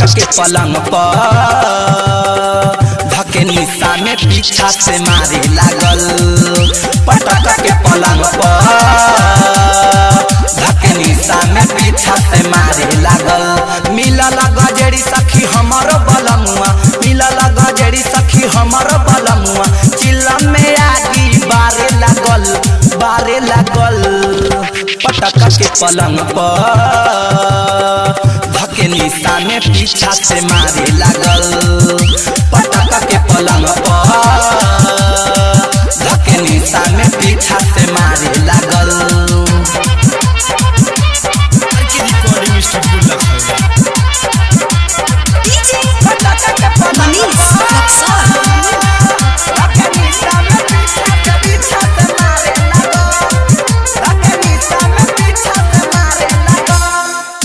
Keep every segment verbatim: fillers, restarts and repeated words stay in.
लग के पलंग पर धके निशाने पीछा से मारे लागल। पटक के पलंग पर धके निशाने पीछा से मारे लागल। मिलल गजरी सखी हमर बलमुआ, मिलल गजरी सखी हमर बलमुआ। चिलम में आगी बारे लागल, बारे लागल। पटक के पलंग पर धके निशाने पीछा से मारे लागल। पटक के पलंग पर धके निशाने पीछा से मारे लागल।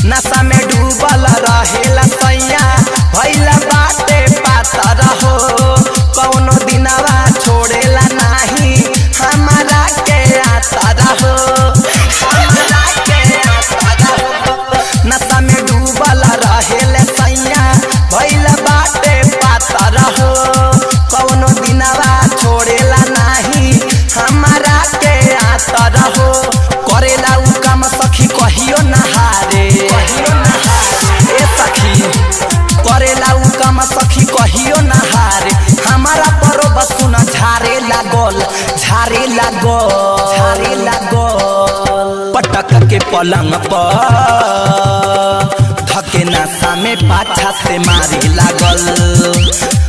नशा में डूबल रहेला सैया भैला बाटे पातर हो, कौनो दिनवा छोड़ेला नहीं हमारा के आतर हो, हमारा के आतर हो। नशा में डूबल रहेला सैया भैला बाटे पातर हो, कौनो दिनवा छोड़ेला नहीं हमारा के आतर हो। करेला उ काम सखी कहियो नहारे, करेला उ काम सखी कहियो नहारे। हमारा परो बसुना झारे लागल, झारे लागल, झारे लागल। पटक के पलंग पर धके नशा में पाछा से मारे लागल।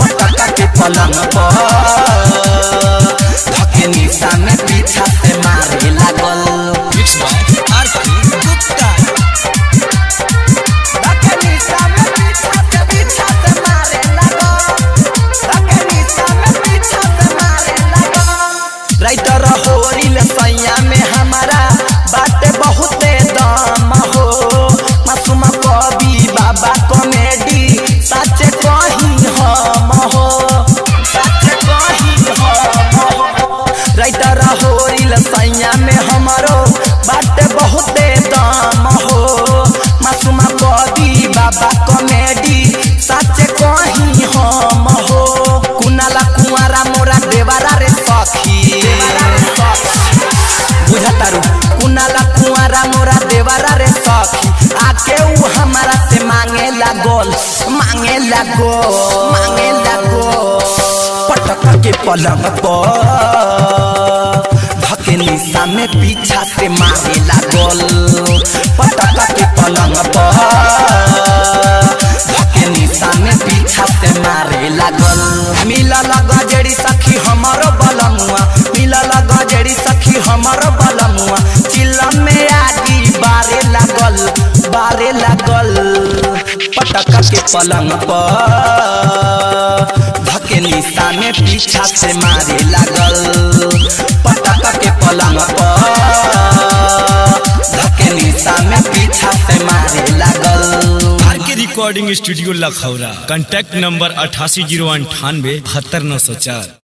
पटक के पलंग पर धके नशा में पीछा से मारे लागल। कुनाला कुआरा मोरा देवरा रे सखी, आके उ हमारा से मांगे लागल, मांगे लागल, मांगे लागल। पटक के पलंग पर धके निशा में पीछा से मारे लागल। पटक के पलंग पर धके निशा में पीछा से मारे लागल। मिलल गजरी सखी हमर बलमुआ, मिलल गजरी सखी हमर बलमुआ। चिलम में आगी बारे लागल, बारे लागल। पटक के पलंग पर धके निशा में पीछा से मारे लागल। पटक के पलंग पर धके निशा में पीछा से मारे लागल। Recording studio Lakhaura, contact number अठासी जीरो अंठानवे बहत्तर नौ सौ चार।